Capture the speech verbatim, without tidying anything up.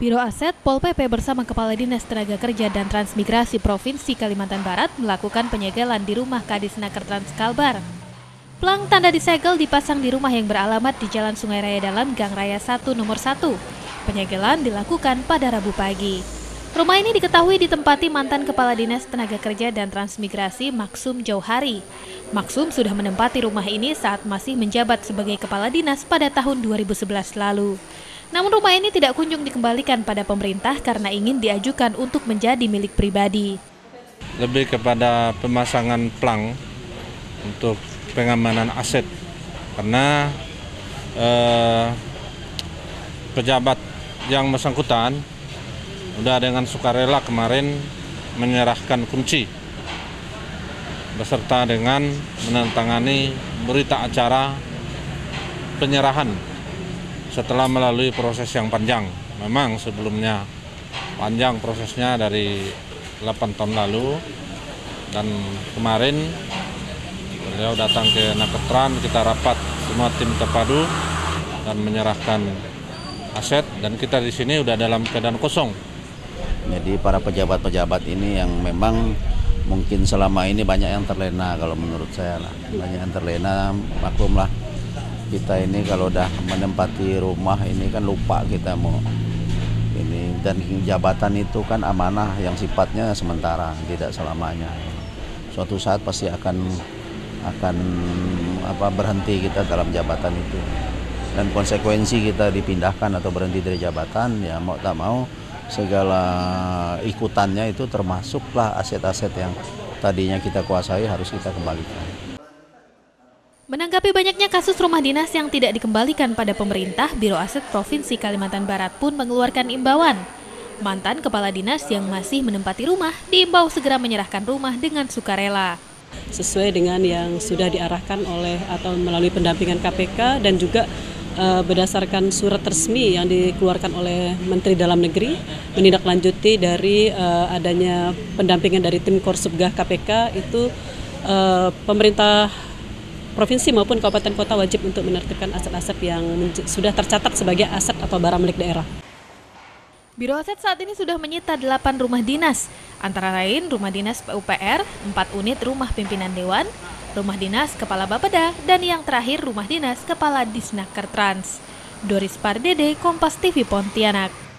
Biro Aset, Pol P P bersama Kepala Dinas Tenaga Kerja dan Transmigrasi Provinsi Kalimantan Barat melakukan penyegelan di rumah Kadisnaker Trans Kalbar. Plang tanda disegel dipasang di rumah yang beralamat di Jalan Sungai Raya Dalam, Gang Raya satu, Nomor satu. Penyegelan dilakukan pada Rabu pagi. Rumah ini diketahui ditempati mantan Kepala Dinas Tenaga Kerja dan Transmigrasi Maksum Jauhari. Maksum sudah menempati rumah ini saat masih menjabat sebagai Kepala Dinas pada tahun dua ribu sebelas lalu. Namun rumah ini tidak kunjung dikembalikan pada pemerintah karena ingin diajukan untuk menjadi milik pribadi. Lebih kepada pemasangan plang untuk pengamanan aset. Karena eh, pejabat yang bersangkutan sudah dengan sukarela kemarin menyerahkan kunci. Beserta dengan menandatangani berita acara penyerahan. Setelah melalui proses yang panjang, memang sebelumnya panjang prosesnya dari delapan tahun lalu, dan kemarin beliau datang ke Naketran, kita rapat semua tim terpadu dan menyerahkan aset, dan kita di sini udah dalam keadaan kosong. Jadi para pejabat-pejabat ini yang memang mungkin selama ini banyak yang terlena, kalau menurut saya lah, banyak yang terlena, maklumlah. Kita ini kalau udah menempati rumah ini kan lupa kita mau ini, dan jabatan itu kan amanah yang sifatnya sementara, tidak selamanya. Suatu saat pasti akan akan apa berhenti kita dalam jabatan itu, dan konsekuensi kita dipindahkan atau berhenti dari jabatan, ya mau tak mau segala ikutannya itu termasuklah aset-aset yang tadinya kita kuasai harus kita kembalikan. Menanggapi banyaknya kasus rumah dinas yang tidak dikembalikan pada pemerintah, Biro Aset Provinsi Kalimantan Barat pun mengeluarkan imbauan. Mantan Kepala Dinas yang masih menempati rumah diimbau segera menyerahkan rumah dengan sukarela. Sesuai dengan yang sudah diarahkan oleh atau melalui pendampingan K P K dan juga e, berdasarkan surat resmi yang dikeluarkan oleh Menteri Dalam Negeri, menindaklanjuti dari e, adanya pendampingan dari tim Korsupgah K P K itu e, pemerintah Provinsi maupun kabupaten kota wajib untuk menertibkan aset-aset yang sudah tercatat sebagai aset atau barang milik daerah. Biro Aset saat ini sudah menyita delapan rumah dinas, antara lain rumah dinas P U P R, empat unit rumah pimpinan dewan, rumah dinas Kepala BAPEDA, dan yang terakhir rumah dinas Kepala Disnaker Trans. Doris Pardede, Kompas T V Pontianak.